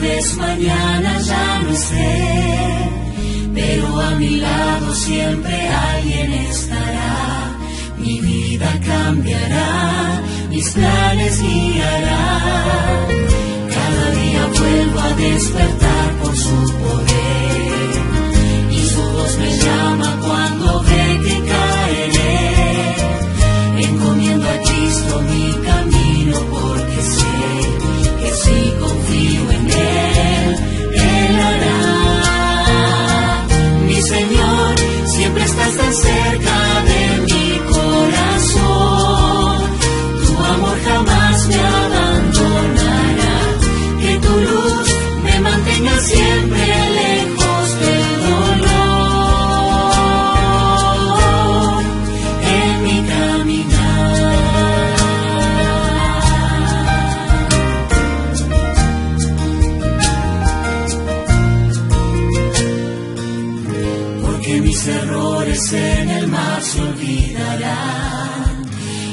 vez mañana ya no esté, pero a mi lado siempre alguien estará. Mi vida cambiará, mis planes guiará. Cada día vuelvo a despertar por su poder, y su voz me llama cuando ve que caeré. Encomiendo a Cristo mi camino, porque sé que si confío en Él, Él hará. Mi Señor, siempre estás tan cerca de mi corazón. Tu amor jamás me abandonará. Que tu luz me mantenga siempre lejos del dolor en mi caminar. Porque mis errores en el mar se olvidarán,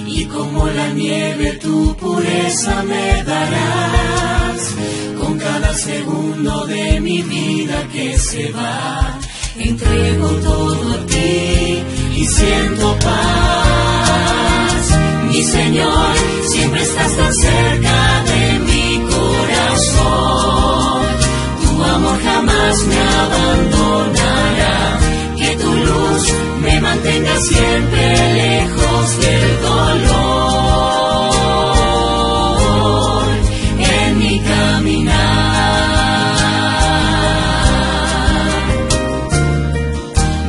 y como la nieve tu pureza me darás. Con cada segundo de mi vida que se va, entrego todo a ti y siento paz. Mi Señor, siempre estás tan cerca de mi corazón. Tu amor jamás me abandonará. Que tu luz me mantenga siempre lejos del dolor en mi caminar.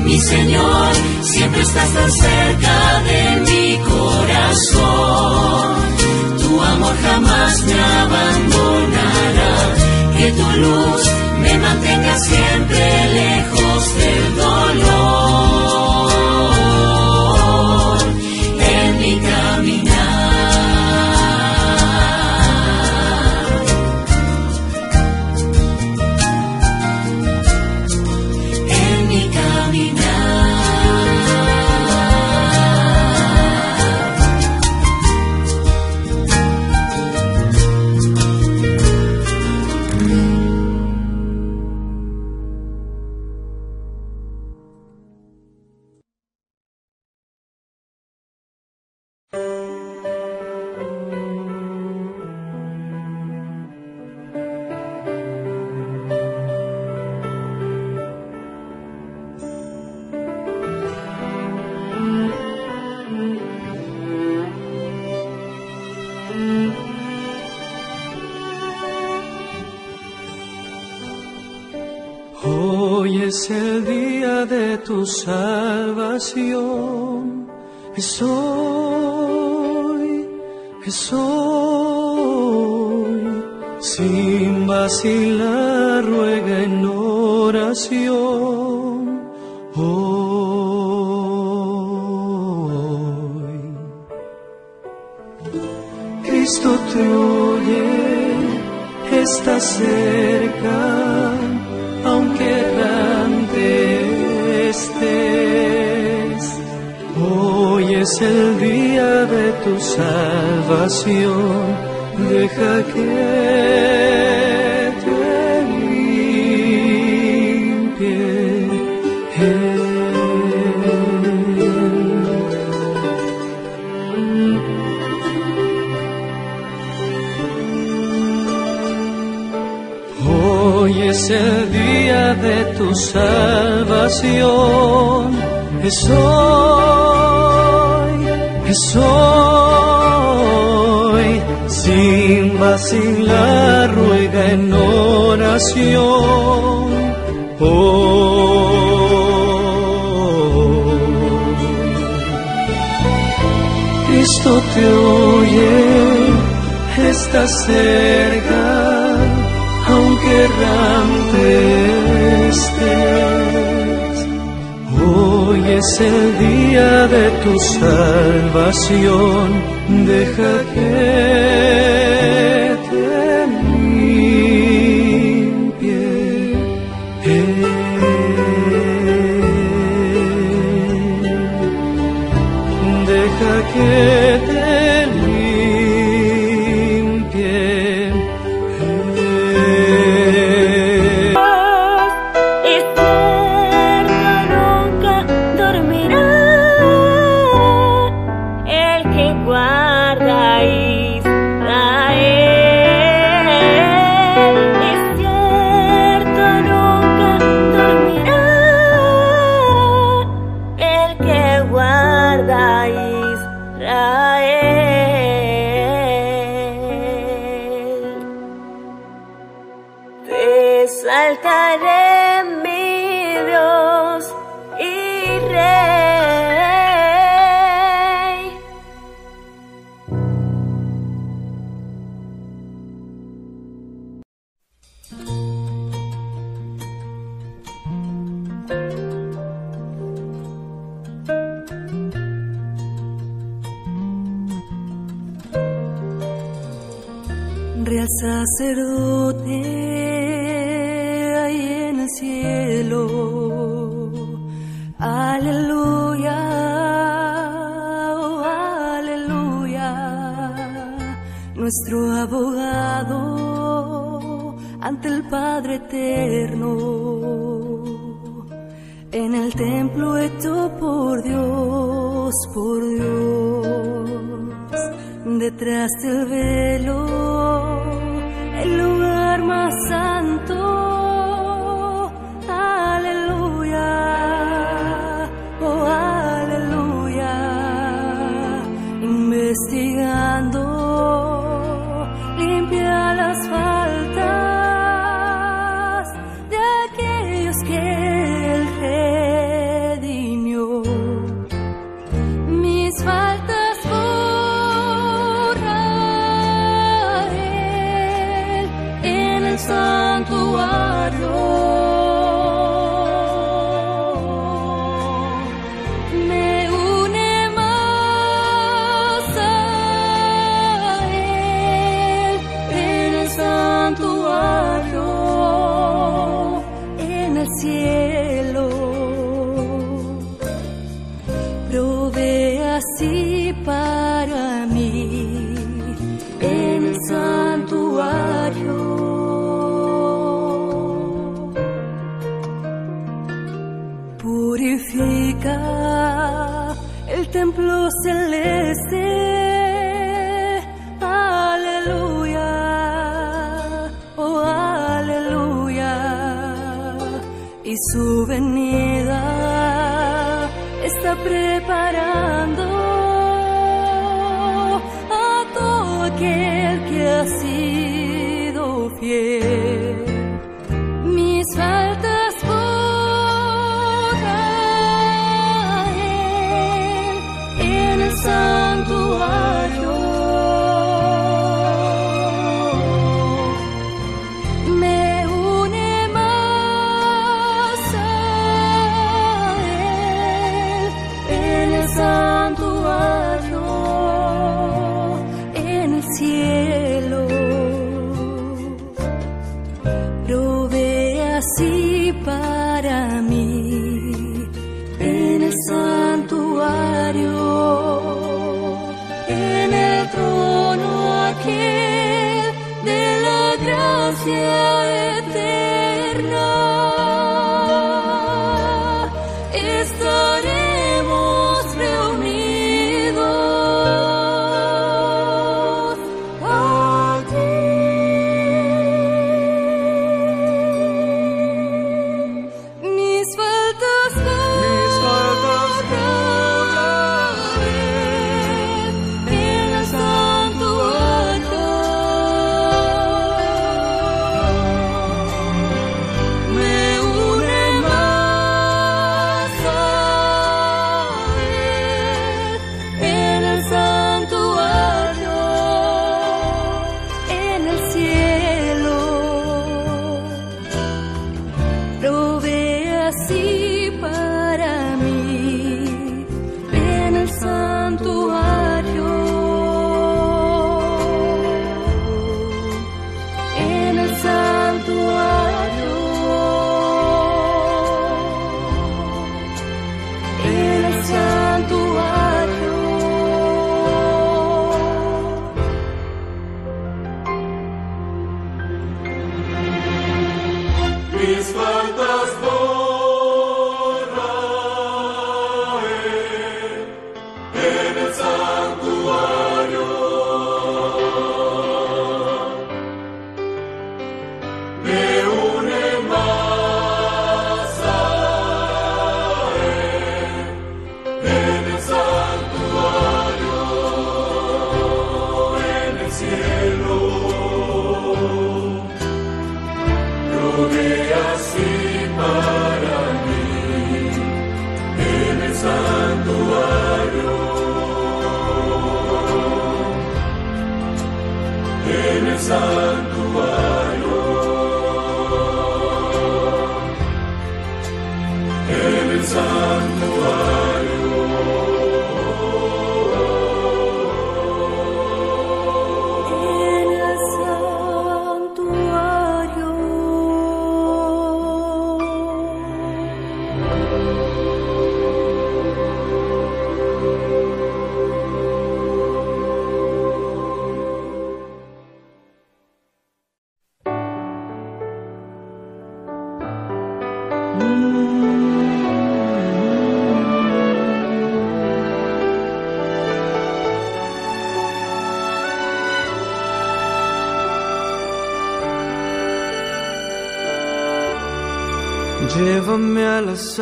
Mi Señor, siempre estás tan cerca de mi corazón. Tu amor jamás me abandonará. Que tu luz me mantenga siempre lejos del dolor en mi caminar. En mi tu salvación es hoy, es hoy. Sin vacilar ruega en oración hoy. Cristo te oye, está cerca, aunque errante estés. Hoy es el día de tu salvación, deja que te limpie Él. Hoy es el día de tu salvación, es hoy, sin vacilar ruega en oración hoy. Cristo te oye, está cerca, aunque errante estés. Hoy es el día de tu salvación, deja que te limpie Él. Deja que te limpie Él. exaltaré mi Dios y Rey. Real sacerdote, cielo, aleluya, oh, aleluya, nuestro abogado ante el Padre eterno, en el templo hecho por Dios, detrás del velo, el lugar más santo. Investigando, limpia las faltas de aquellos que Él redimió. Mis faltas borra Él en el santuario. Purifica el templo celeste, aleluya, oh aleluya, y su venida está preparando a todo aquel que ha sido fiel. Mis faltas santuario, me une más a Él en el santuario, en el cielo. Provee así para mí en el santuario. De la gracia eterna estaremos reunidos allí. Mis faltas borra en el santuario. Cielo, Llévame a las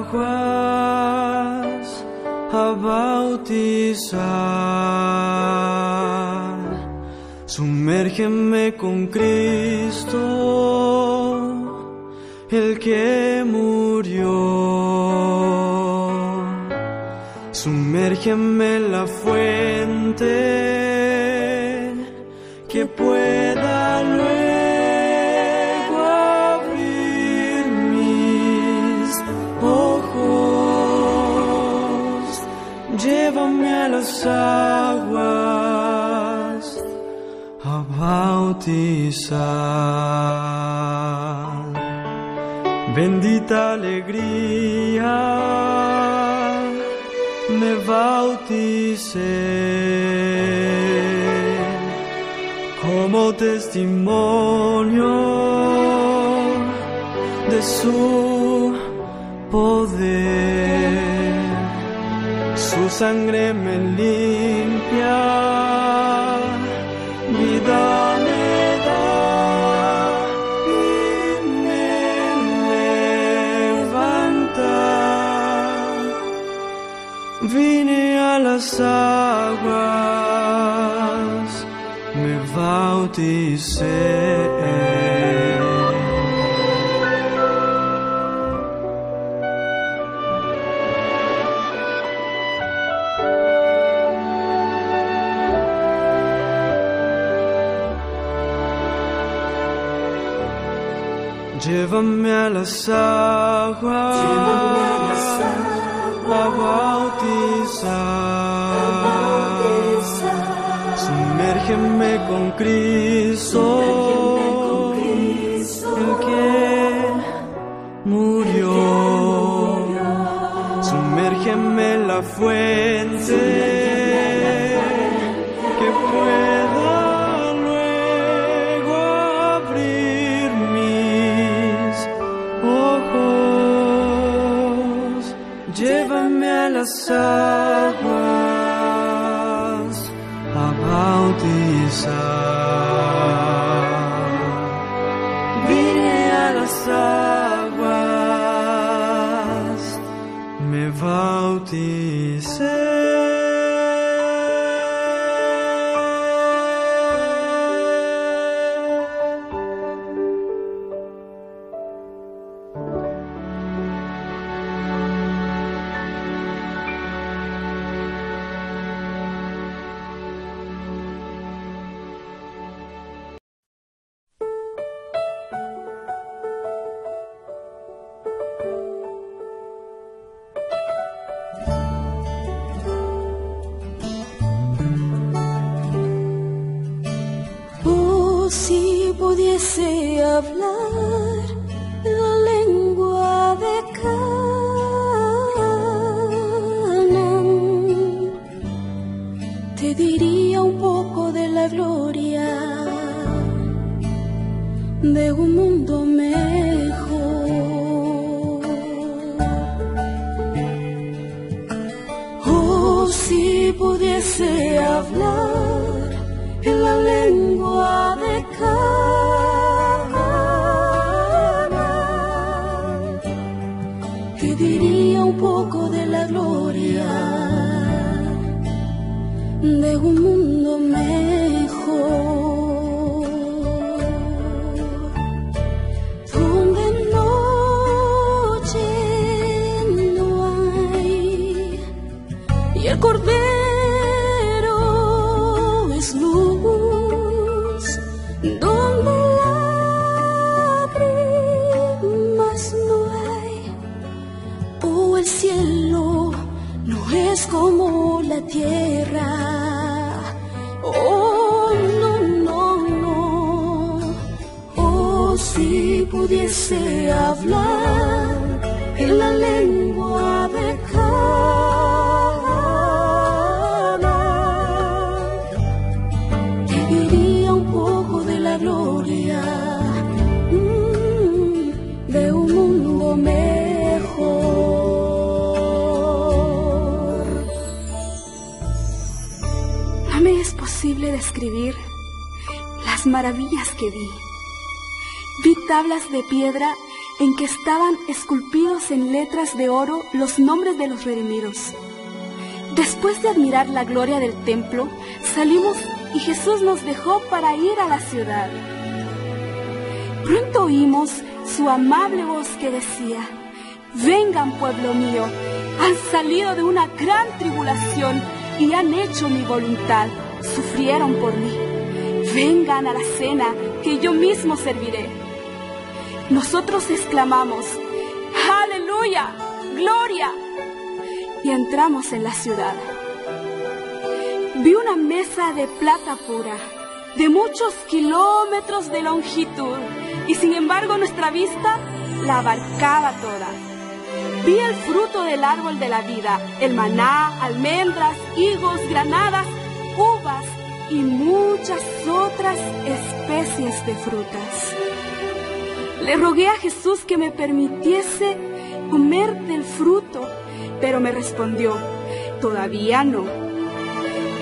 aguas a bautizar, sumérgeme con Cristo, el que murió. Sumérgeme en la fuente que pueda luego a las aguas a bautizar. Bendita alegría, me bauticé como testimonio de su poder. Su sangre me limpia, vida me da y me levanta. Vine a las aguas, me bauticé. Llévame a las aguas a bautizar, sumérgeme con Cristo, el que murió. Sumérgeme en la fuente que pueda las aguas a bautizar. Vine a las aguas, me bauticé. El Cordero es luz Donde lágrimas no hay, oh, el cielo no es como la tierra, oh, no, no, no. Oh, si pudiese hablar en la lengua de Cana, te diría un poco de la gloria de un mundo mejor. No me es posible describir las maravillas que vi. Vi tablas de piedra en que estaban esculpidos en letras de oro los nombres de los redimidos. Después de admirar la gloria del templo, salimos y Jesús nos dejó para ir a la ciudad. Pronto oímos su amable voz que decía: «Vengan, pueblo mío, han salido de una gran tribulación y han hecho mi voluntad, sufrieron por mí. Vengan a la cena que yo mismo serviré». Nosotros exclamamos: ¡Aleluya! ¡Gloria! Y entramos en la ciudad. Vi una mesa de plata pura, de muchos kilómetros de longitud, y sin embargo nuestra vista la abarcaba toda. Vi el fruto del árbol de la vida, el maná, almendras, higos, granadas, uvas y muchas otras especies de frutas. Le rogué a Jesús que me permitiese comer del fruto, pero me respondió: todavía no.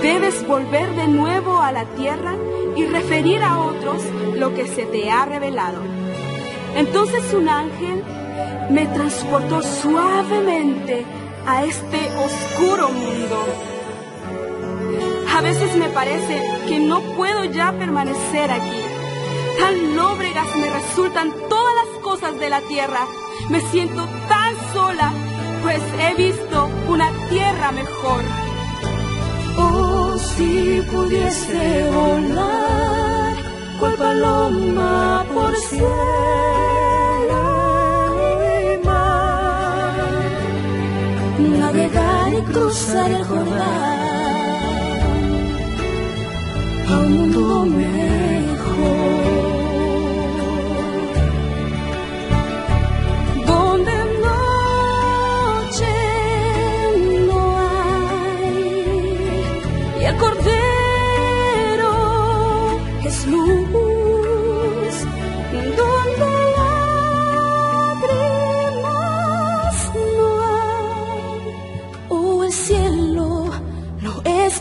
Debes volver de nuevo a la tierra y referir a otros lo que se te ha revelado. Entonces un ángel me transportó suavemente a este oscuro mundo. A veces me parece que no puedo ya permanecer aquí. Tan lóbregas me resultan todas las cosas de la tierra. Me siento tan sola, pues he visto una tierra mejor. Oh, si pudiese volar, cual paloma por cielo y mar, navegar y cruzar el Jordán a un mundo mejor.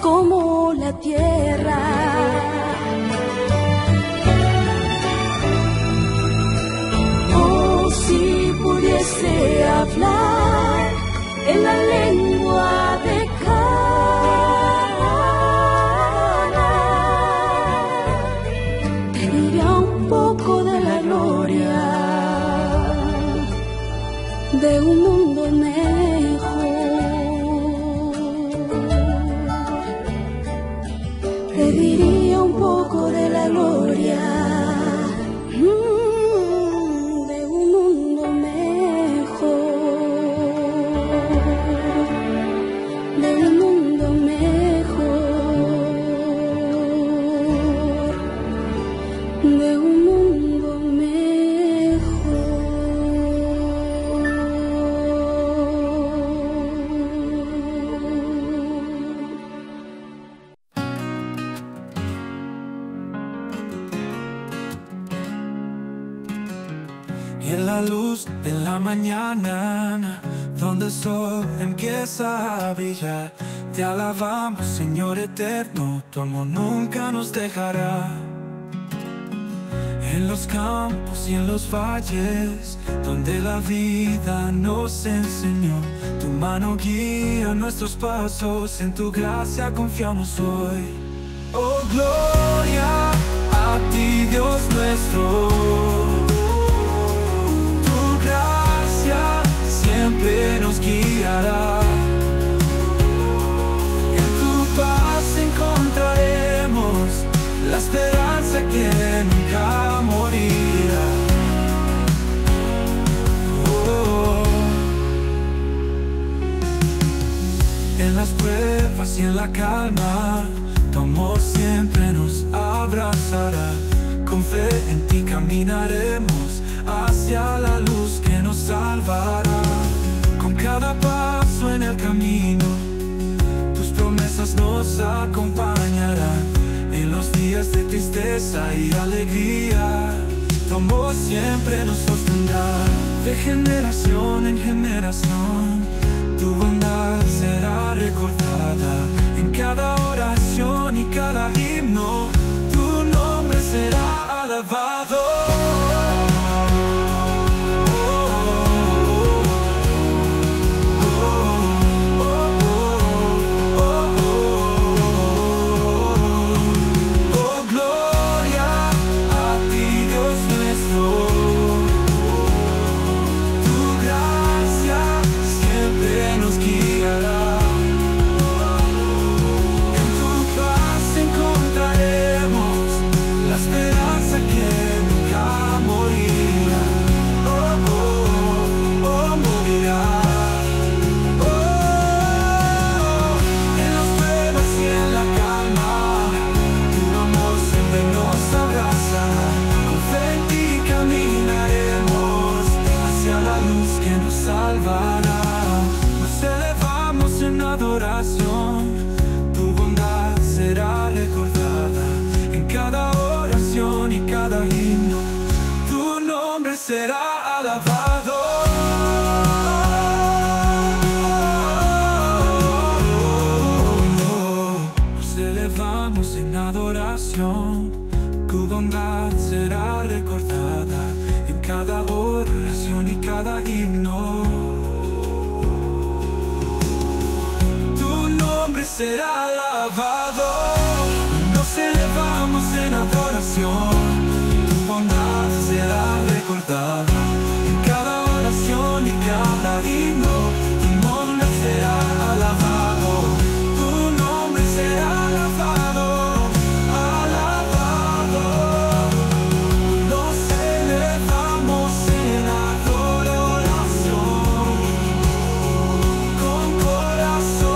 Como la tierra. Oh, si pudiese hablar en la lengua de Cana, te diría un poco de la gloria de un mundo mejor. Te diría un poco de la gloria de un mundo mejor, de un mundo mejor, de un mundo mañana, donde el sol empieza a brillar, te alabamos, Señor eterno, tu amor nunca nos dejará. En los campos y en los valles, donde la vida nos enseñó, tu mano guía nuestros pasos, en tu gracia confiamos hoy. Oh, gloria a ti, Dios nuestro. Siempre nos guiará. En tu paz encontraremos la esperanza que nos y en la calma tu amor siempre nos abrazará. Con fe en ti caminaremos hacia la luz que nos salvará. Con cada paso en el camino, tus promesas nos acompañarán. En los días de tristeza y alegría, tu amor siempre nos sostendrá. De generación en generación, tu bondad será recordada. En cada oración y cada himno, tu nombre será alabado. Nos elevamos en adoración, tu bondad será recordada. En cada oración y cada himno, tu nombre será alabado. Nos elevamos en adoración, tu bondad será recordada. En cada oración y cada himno, será alabado. Nos elevamos en adoración, tu bondad será recordada. En cada oración y cada himno, tu nombre será alabado. Tu nombre será alabado, alabado. Nos elevamos en adoración, con corazón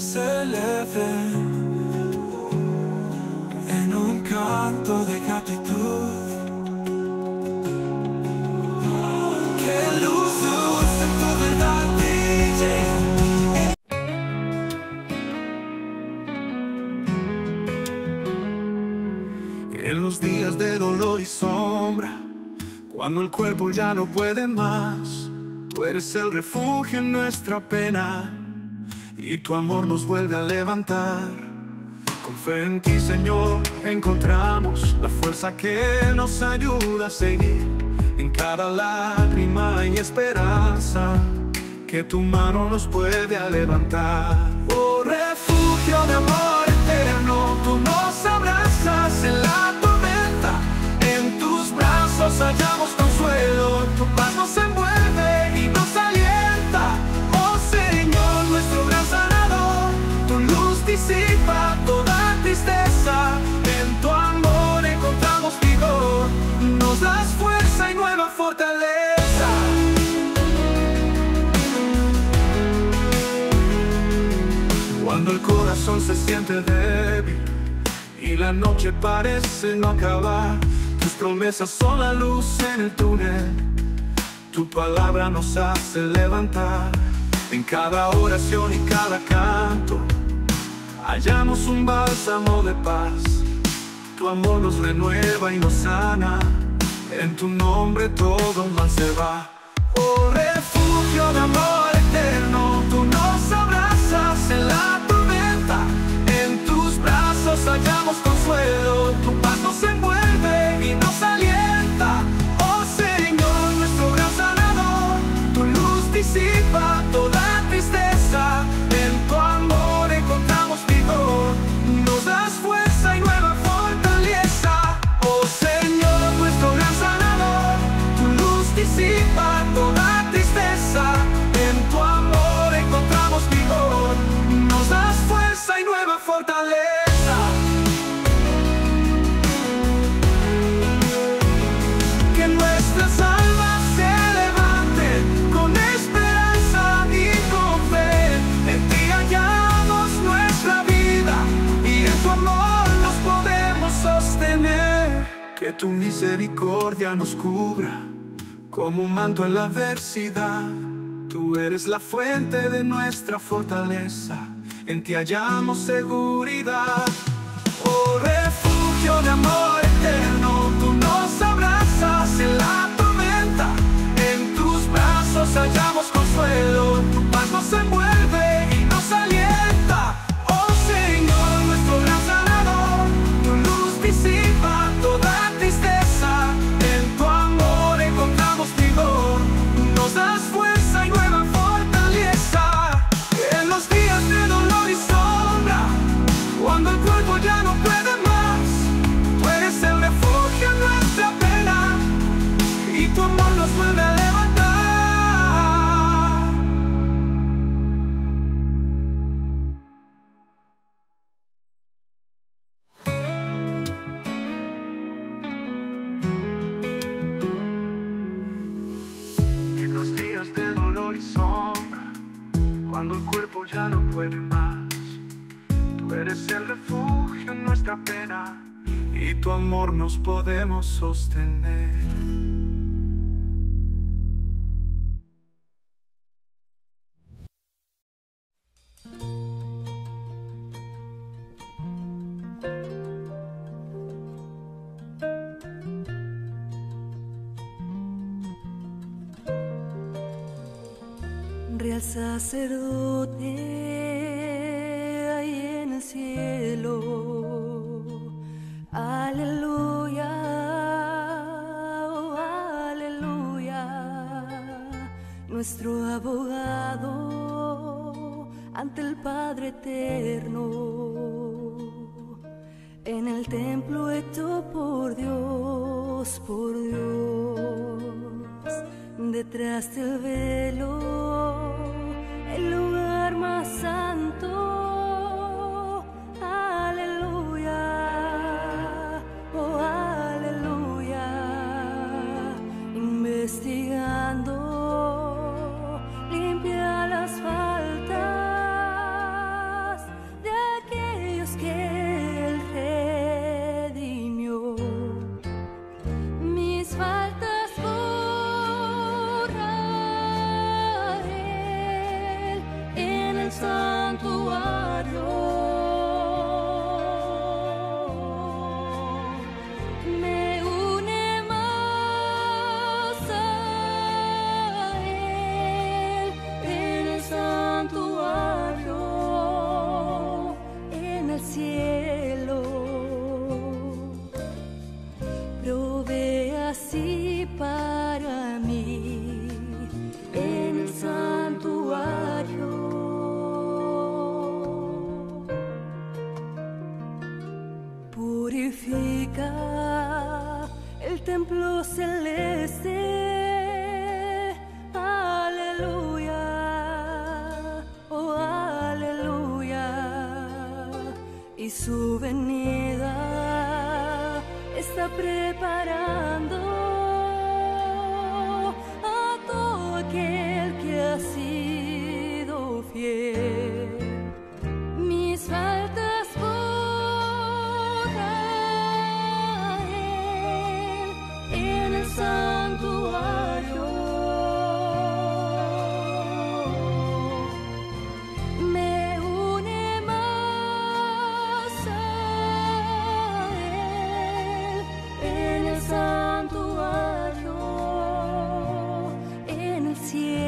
se eleve en un canto de gratitud. Que luz dulce en tu verdad brille. En los días de dolor y sombra, cuando el cuerpo ya no puede más, tú eres el refugio en nuestra pena y tu amor nos vuelve a levantar. Con fe en ti, Señor, encontramos la fuerza que nos ayuda a seguir. En cada lágrima hay esperanza, que tu mano nos puede levantar. Oh, refugio de amor eterno, tú nos abrazas en la tormenta. En tus brazos hallamos consuelo, tu paz nos envuelve y nos alienta. Oh, Señor, nuestro gran sanador, tu luz disipa toda tristeza. En tu amor encontramos vigor, nos das fuerza y nueva fortaleza. Cuando el corazón se siente débil y la noche parece no acabar, tus promesas son la luz en el túnel, tu palabra nos hace levantar. En cada oración y cada canto hallamos un bálsamo de paz. Tu amor nos renueva y nos sana, en tu nombre todo mal se va. Oh, refugio de amor eterno, tú nos abrazas en la tormenta. En tus brazos hallamos consuelo, tu paz nos envuelve y nos alienta. Oh, Señor, nuestro gran sanador, tu luz disipa toda tristeza. En tu amor encontramos vigor, nos das fuerza y nueva fortaleza. Oh, Señor, nuestro gran sanador, tu luz disipa toda tristeza. En Que tu misericordia nos cubra como un manto en la adversidad. Tú eres la fuente de nuestra fortaleza, en ti hallamos seguridad. Oh, refugio de amor eterno, tú nos abrazas en la tormenta. En tus brazos hallamos consuelo, tu paz nos envuelve y nos alienta. Oh Señor, nuestro gran sanador, tu luz disipa toda tristeza. En tu amor encontramos vigor, nos das fuerza y nueva fortaleza. En los días de dolor y sombra, cuando el cuerpo ya no puede más, tú eres el refugio en nuestra pena y tu amor nos vuelve a levantar. En los días de sombra, cuando el cuerpo ya no puede más, tú eres el refugio en nuestra pena y tu amor nos podemos sostener. Real sacerdote ahí en el cielo, aleluya, oh, aleluya. Nuestro abogado ante el Padre eterno, en el templo hecho por Dios, por Dios. Detrás del velo, el lugar más santo, aleluya, oh aleluya, investigando, limpia las faltas de aquellos que Él redimió. Mis faltas santuario me une más a Él, en el santuario, en el cielo. Provee así para mí, en el santuario. Purifica el templo celeste, aleluya, oh aleluya, y su venida está preparando a todo aquel que ha sido fiel. Mis faltas me une más a Él, en el santuario, en el cielo.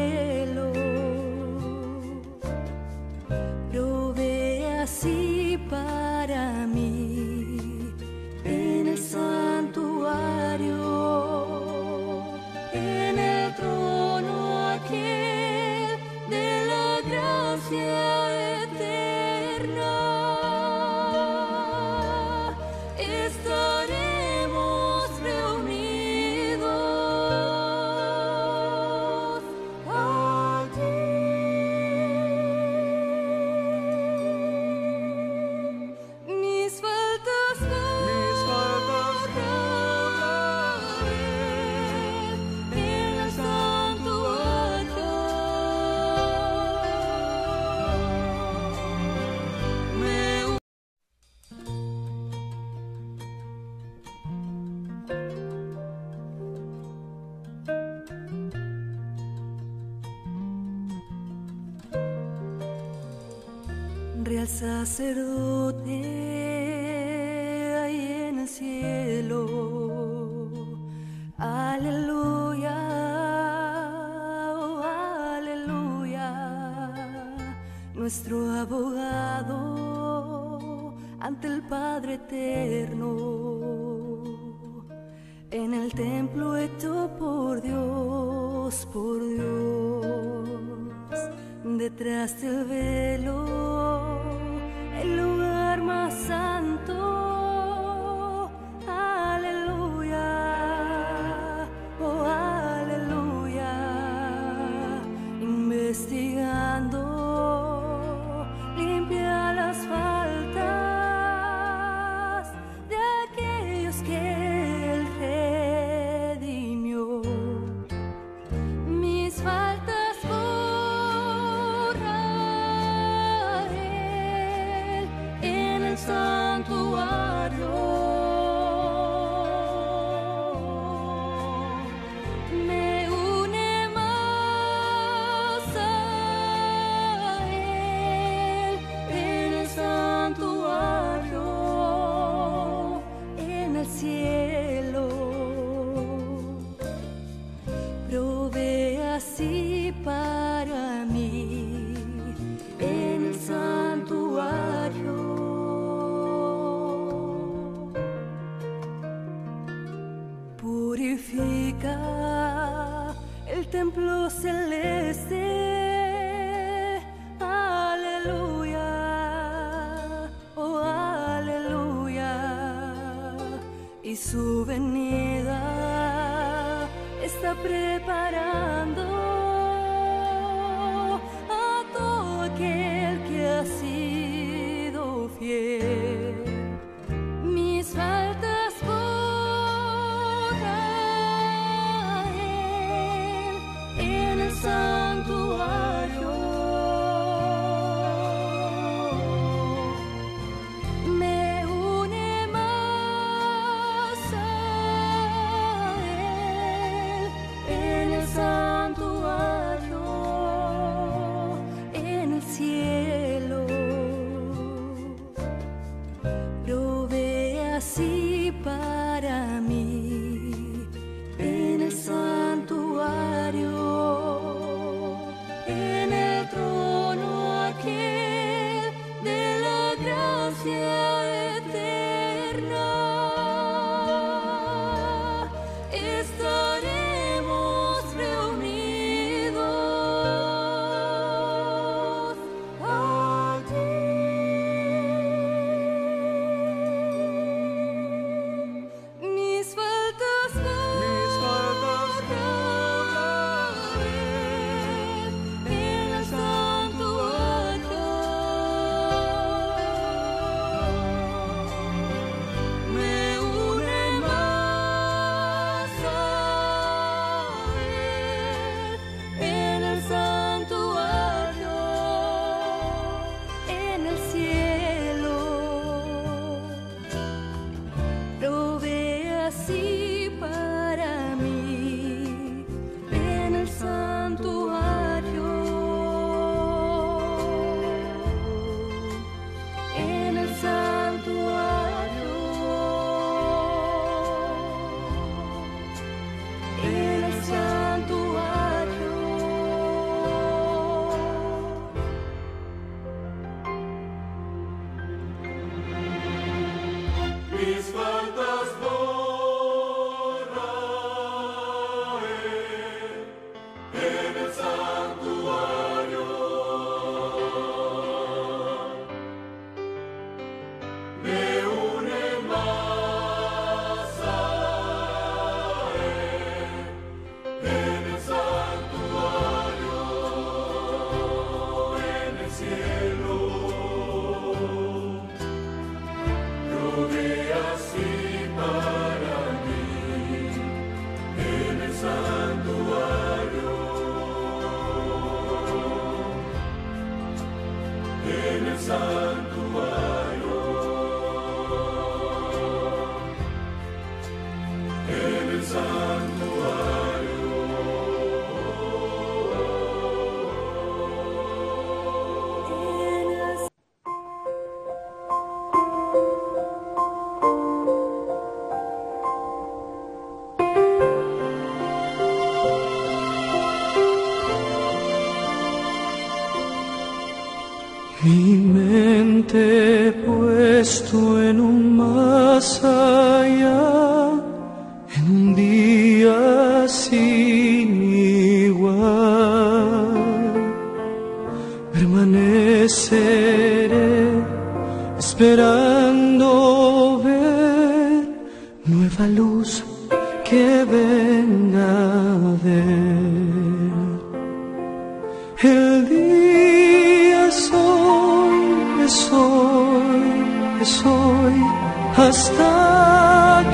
sacerdote hay en el cielo. Aleluya, oh aleluya, nuestro abogado ante el Padre eterno. En el templo hecho por Dios, por Dios, detrás del velo, el lugar más santo. Aleluya, oh aleluya, investigando, limpia las faltas de aquellos que santuario. más allá en un día sin igual. Permaneceré esperando ver nueva luz que venga de él. El día es hoy, es hoy, es hoy, hasta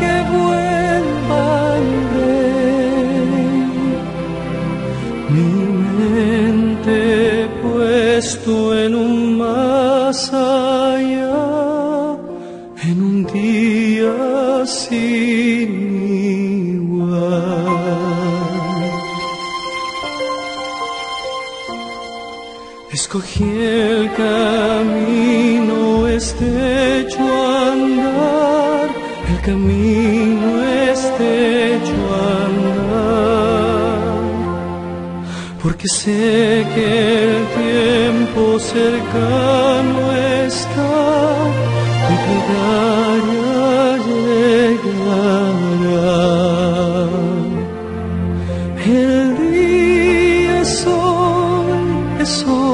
que vuelva el rey. Mi mente puesto en un más allá, en un día sin escogí el camino estrecho a andar, el camino estrecho a andar, porque sé que el tiempo cercano está, mi plegaria llegará. El día es hoy, es hoy,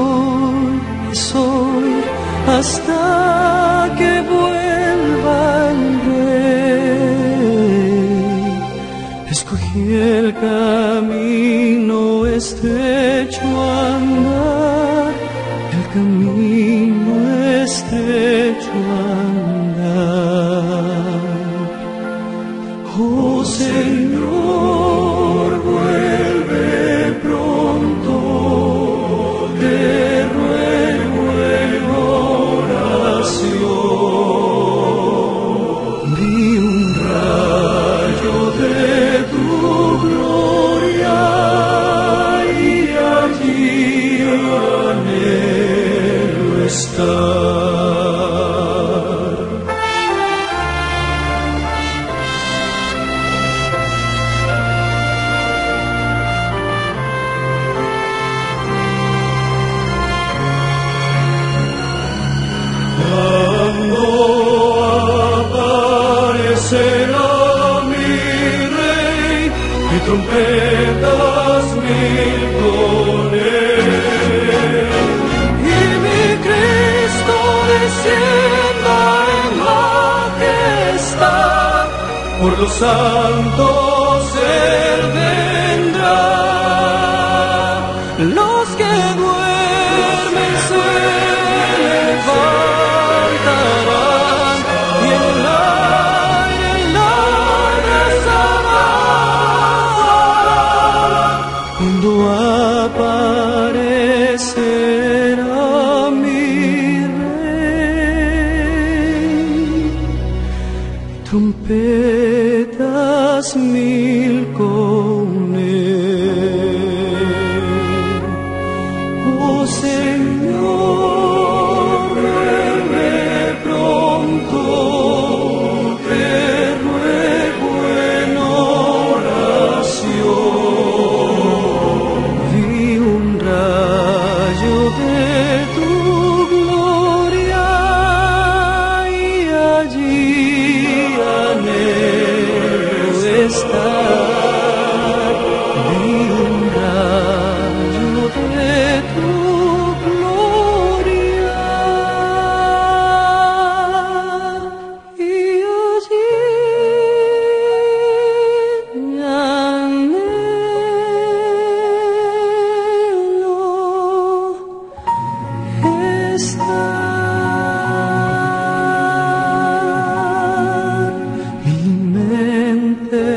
hasta que vuelva el rey. Escogí el camino estrecho a andar, el camino estrecho a andar. Oh Señor, vuelve pronto, te ruego vi un rayo de tu gloria y allí anhelo estar. Será mi rey, y trompetas mil con él, y mi Cristo descienda en majestad, por los santos él vendrá. Los que duermen se será mi rey, trompetas mil con él. Oh Señor, vuelve pronto, te ruego en oración. Vi un de tu gloria y allí anhelo estar. Vi un rayo de tu gloria y allí anhelo. Mi mente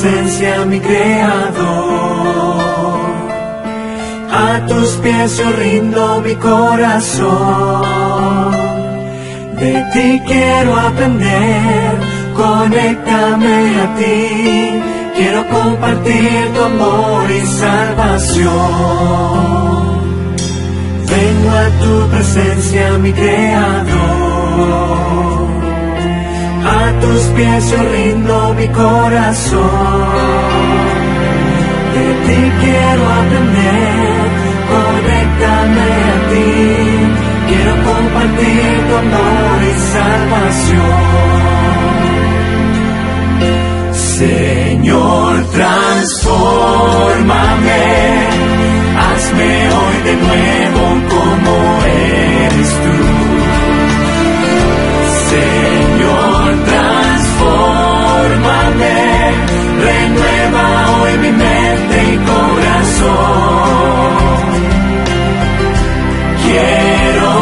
presencia, mi Creador. A tus pies yo rindo mi corazón. De ti quiero aprender, conéctame a ti. Quiero compartir tu amor y salvación. Vengo a tu presencia, mi Creador. A tus pies yo rindo mi corazón. De ti quiero aprender, conéctame a ti. Quiero compartir tu amor y salvación. Señor, transfórmame, hazme hoy de nuevo como eres tú. Señor, transfórmame, renueva hoy mi mente y corazón. Quiero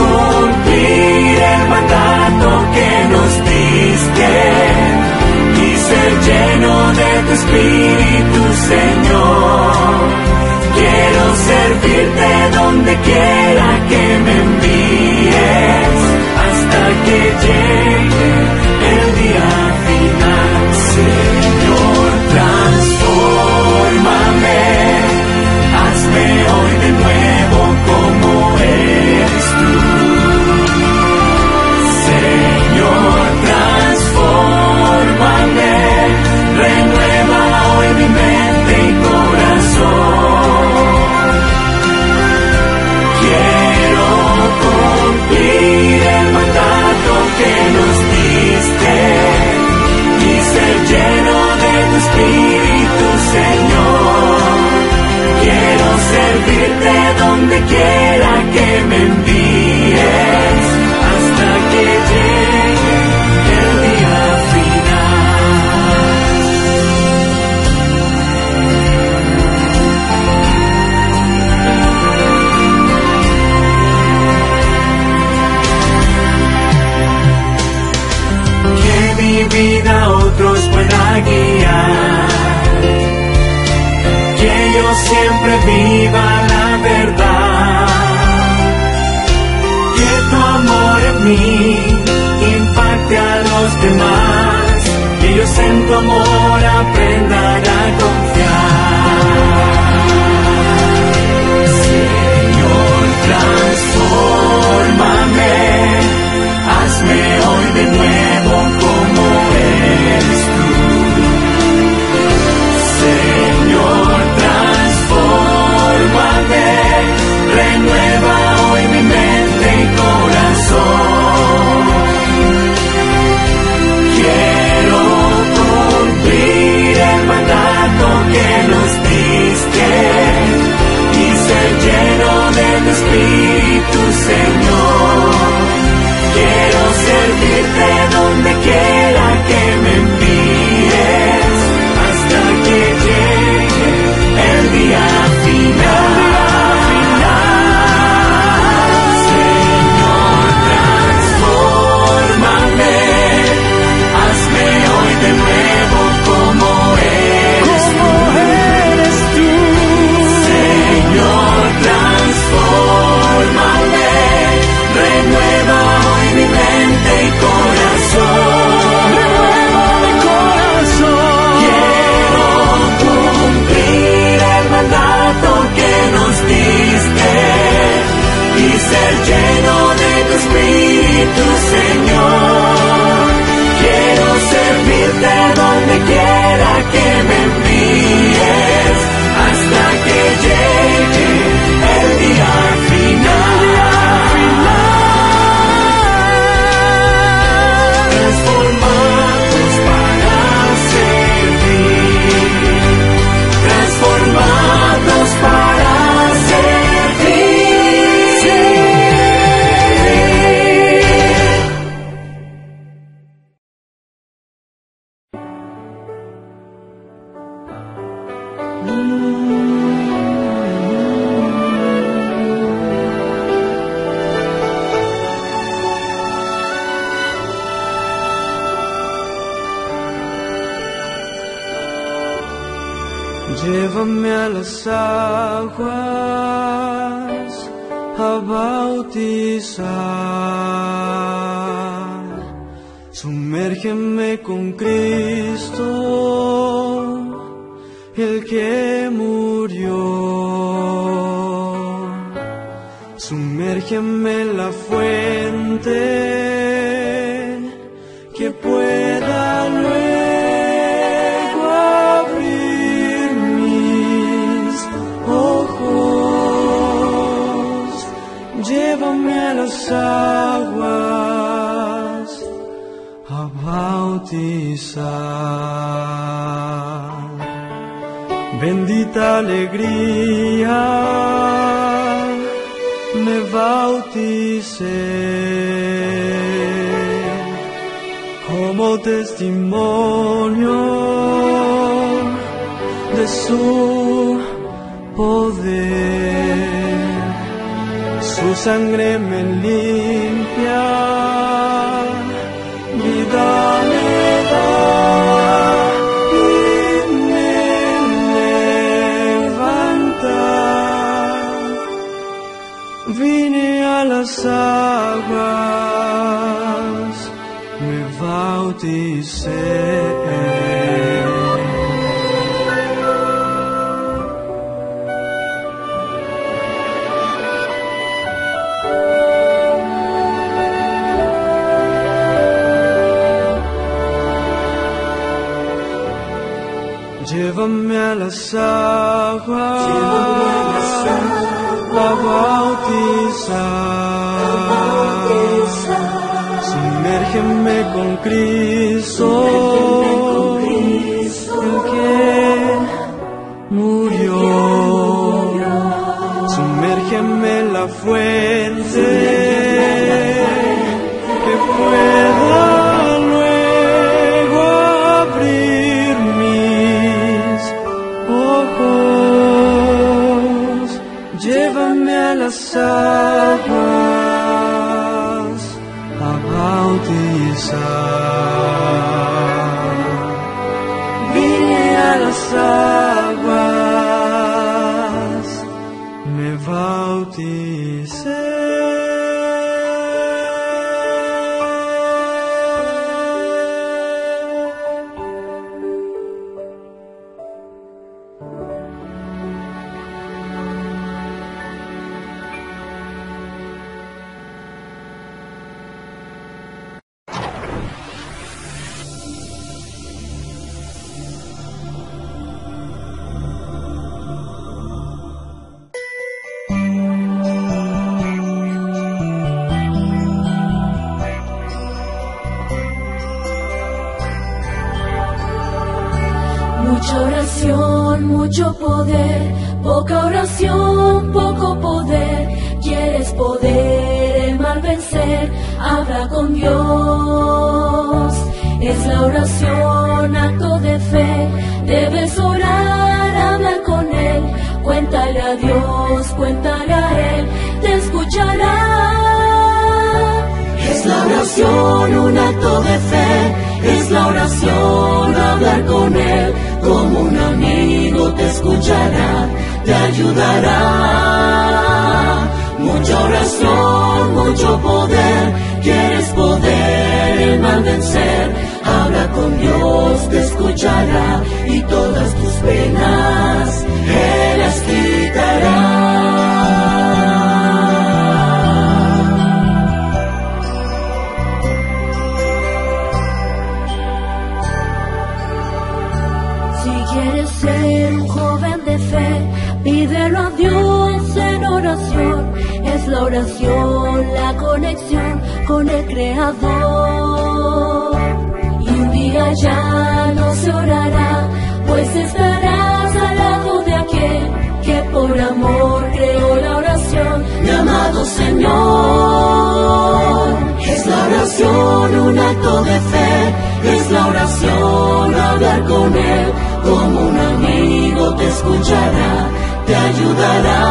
cumplir el mandato que nos diste y ser lleno de tu Espíritu, Señor. Quiero servirte donde quiera que me envíes hasta que llegue el día final, Señor. Transfórmame, hazme hoy de nuevo como eres tú. Señor, transfórmame, renueva hoy mi mente y corazón. Quiero cumplir el mandato que nos diste y ser lleno de tu Espíritu, Señor. Quiero servirte donde quiera que me envíes hasta que llegue el día final. Que mi vida a otros pueda guiar, que yo siempre viva la verdad, que tu amor en mí impacte a los demás, que ellos en tu amor aprendan a confiar. Señor, transfórmame, hazme hoy de nuevo como eres tú. Señor, renueva hoy mi mente y corazón. Quiero cumplir el mandato que nos diste y ser lleno de tu Espíritu, Señor. Quiero servirte donde quiera que me envíes hasta que llegue el día final. De nuevo como eres tú, Señor, transfórmame. Llévame a las aguas a bautizar. Sumérgeme con Cristo, el que murió. Sumérgeme en la fuente que pueda luego abrir mis ojos. Llévame a las aguas a bautizar. Bendita alegría, me bauticé como testimonio de su poder. Su sangre me limpia, vida me da. Vine a las aguas, me bauticé. Llévame a las aguas, a bautizar. Sumérgeme con Cristo, el que murió. Sumérgeme en la fuente que pueda luego abrir mis ojos. Llévame a las aguas a bautizar. Vine a las aguas, me bauticé. Mucho poder, poca oración, poco poder. Quieres poder, el mal vencer, habla con Dios. Es la oración, acto de fe, debes orar, habla con Él. Cuéntale a Dios, cuéntale a Él, te escuchará. Es la oración, un acto de fe, es la oración, hablar con Él. Como un amigo te escuchará, te ayudará. Mucha oración, mucho poder. Quieres poder, el mal vencer. Habla con Dios, te escuchará y todas tus penas Él las quitará. Ser un joven de fe, pídelo a Dios en oración. Es la oración, la conexión con el Creador. Y un día ya no se orará, pues estarás al lado de aquel que por amor creó la oración, llamado Señor. Es la oración, un acto de fe, es la oración, hablar con Él. Como un amigo te escuchará, te ayudará.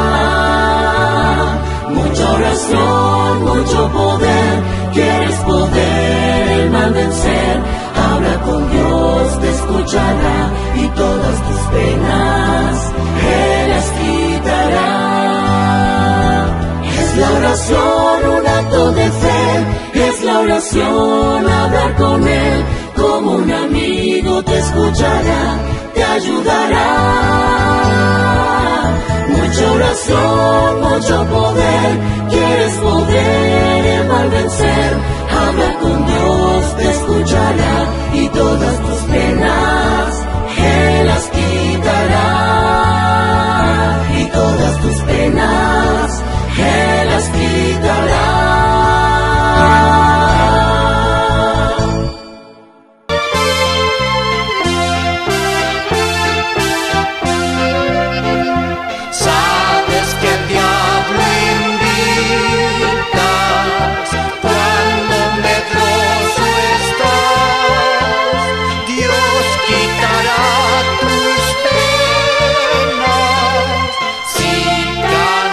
Mucha oración, mucho poder. Quieres poder, el mal vencer. Habla con Dios, te escuchará y todas tus penas oración, un acto de fe, es la oración, hablar con Él, como un amigo te escuchará, te ayudará. Mucha oración, mucho poder, quieres poder envolvencer, habla con Dios, te escuchará y todas tus penas Él las quitará, y todas tus penas Él las quitará. Sabes que el diablo invitas cuando medroso estás. Dios quitará tus penas si cantando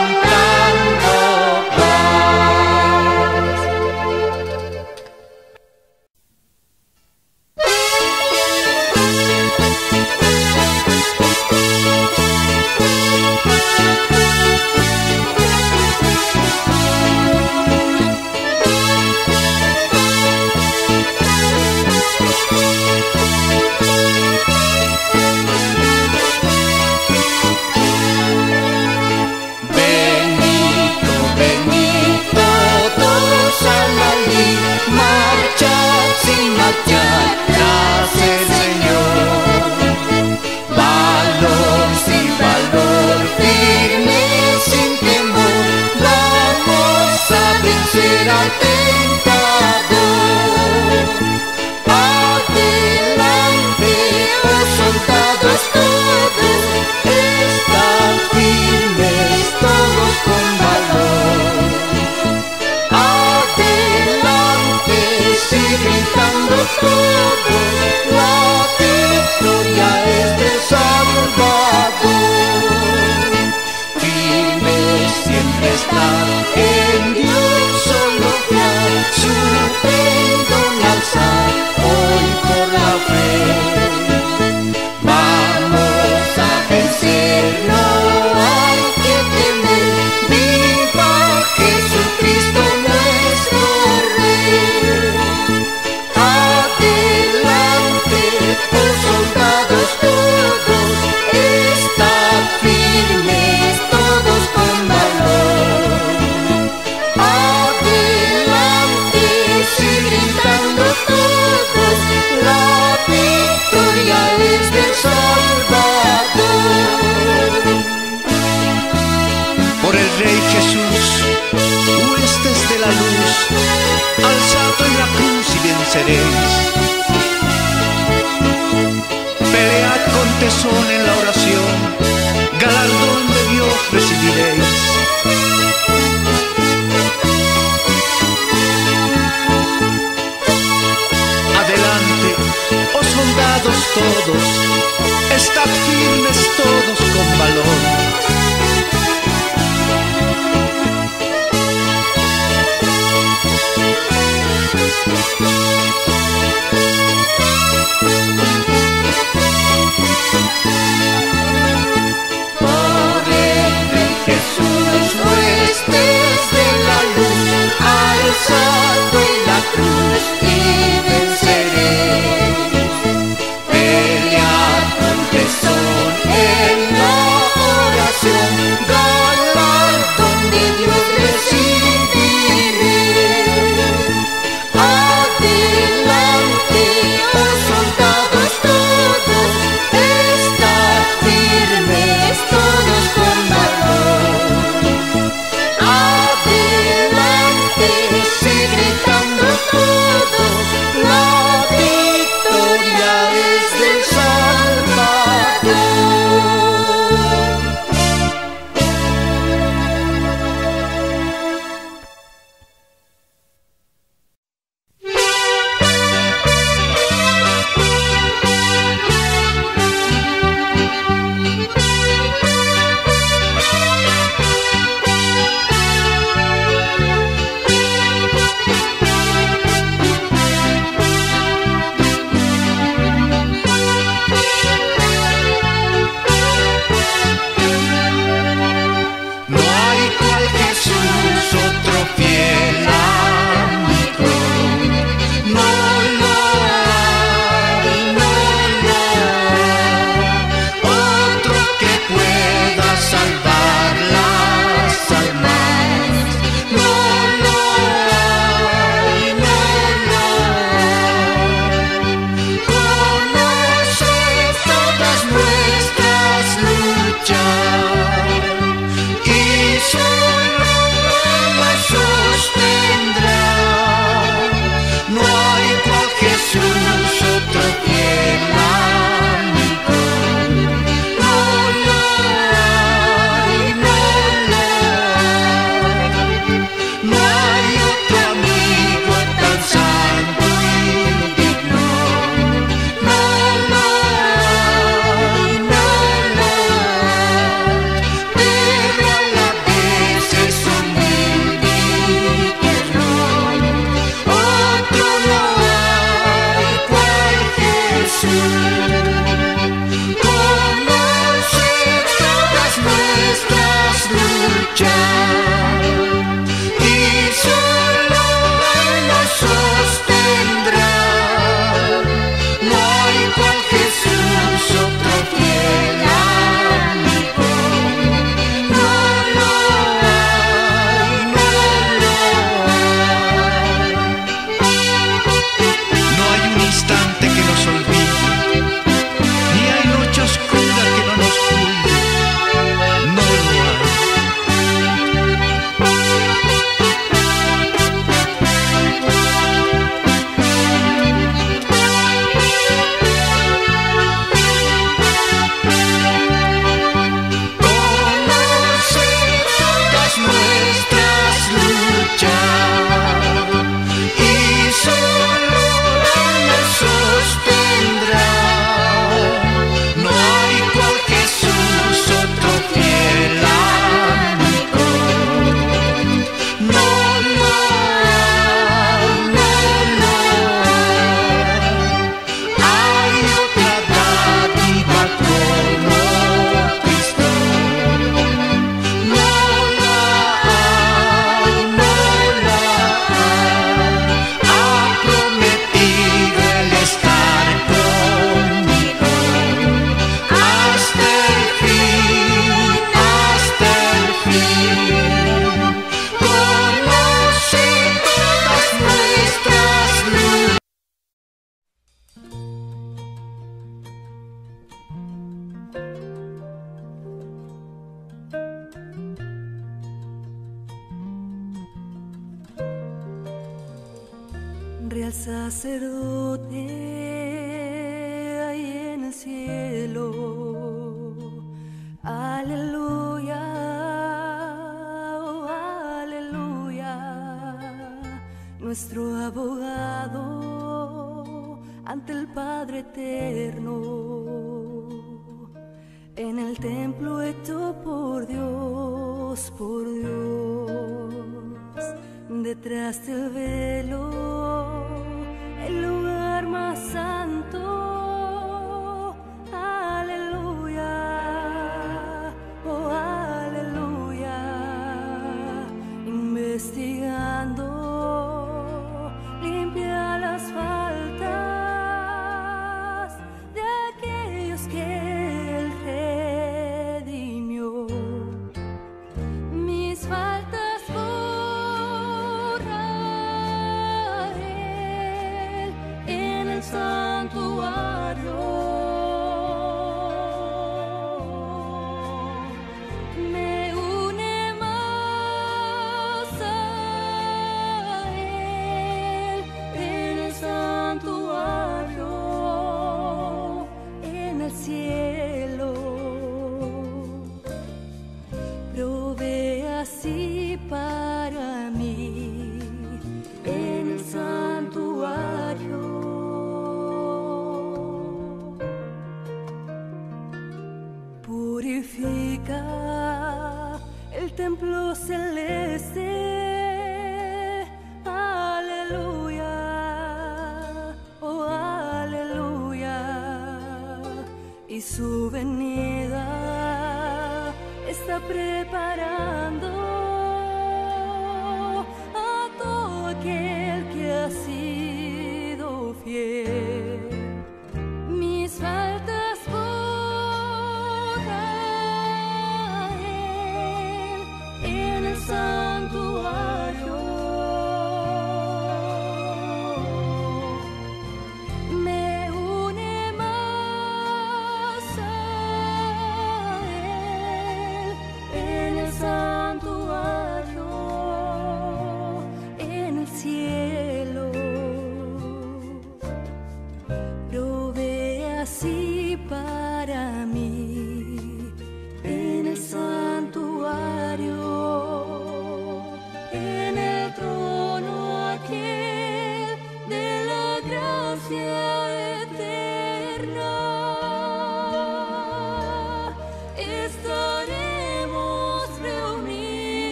Sí.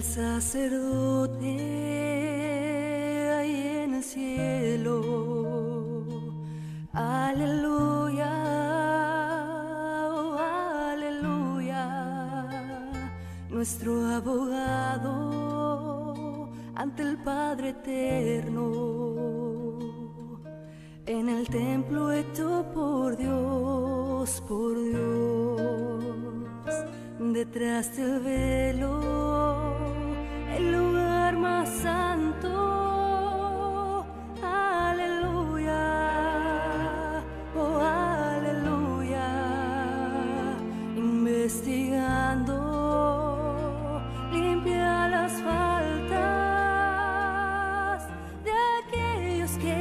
al sacerdote ahí en el cielo. Aleluya, oh, aleluya, nuestro abogado ante el Padre eterno. En el templo hecho por Dios, por Dios. Detrás del velo, el lugar más santo. Aleluya, oh aleluya. Investigando, limpia las faltas de aquellos que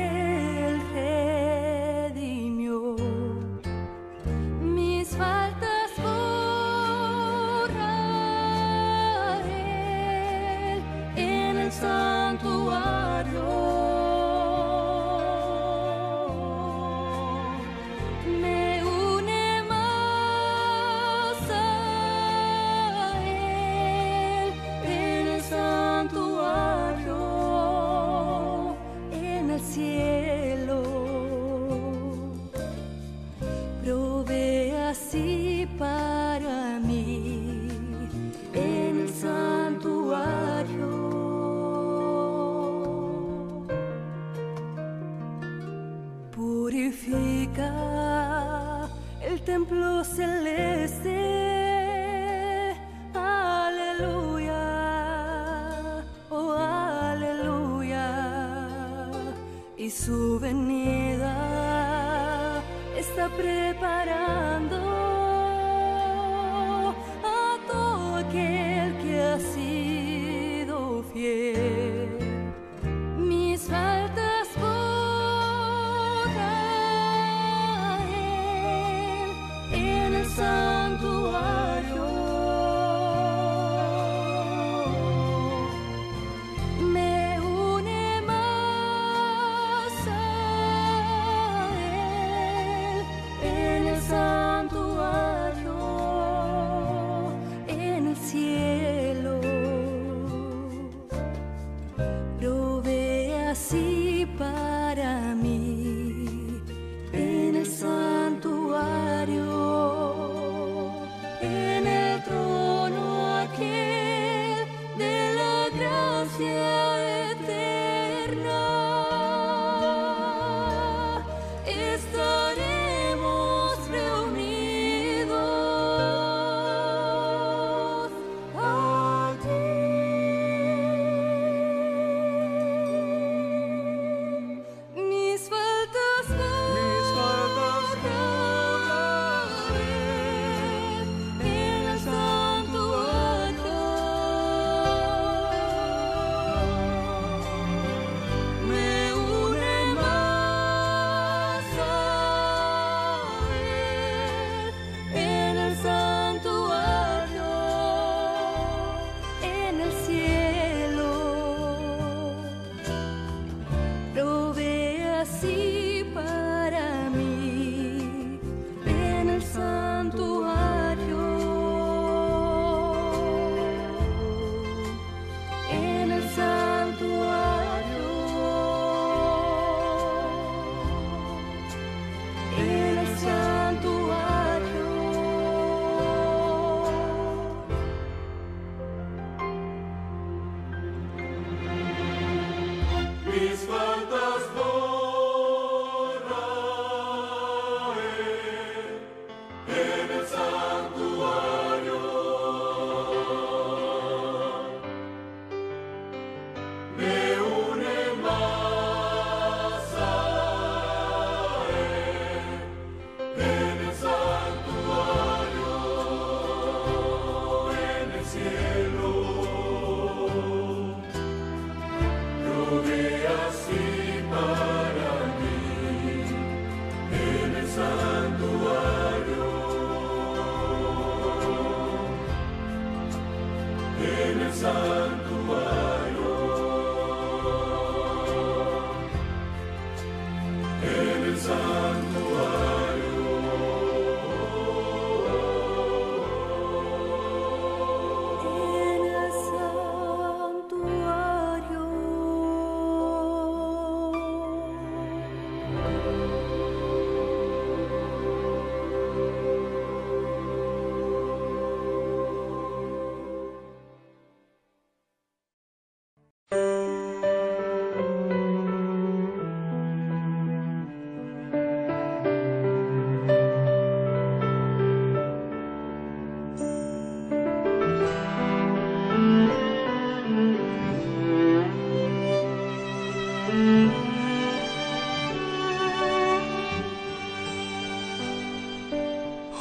el templo celeste. Aleluya, oh aleluya. Y su venida está preparando a todo aquel que ha sido fiel. Mis faltas santuario, me une más a él en el santuario.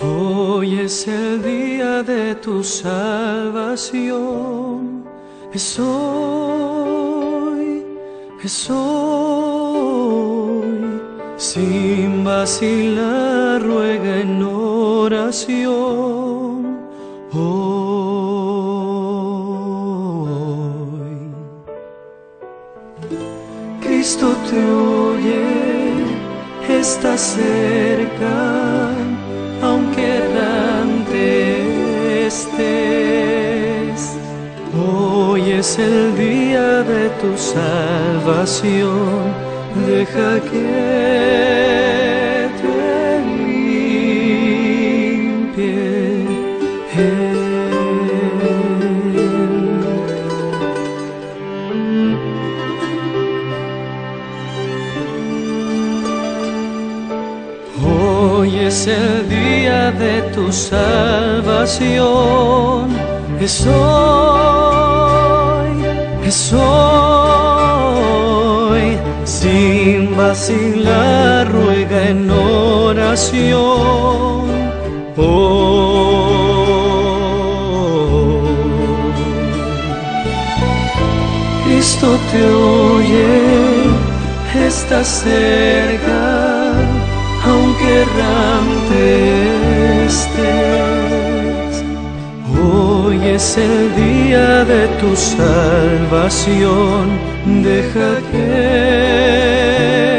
Hoy es el día de tu salvación. Es hoy, sin vacilar ruega en oración. Hoy, Cristo te oye, está cerca, aunque errante estés. Hoy es el día de tu salvación, deja que te limpie Él. Hoy es el día de tu salvación, es hoy, es hoy, sin vacilar ruega en oración. Cristo te oye, está cerca, aunque errante estés. Hoy es el día de tu salvación, deja que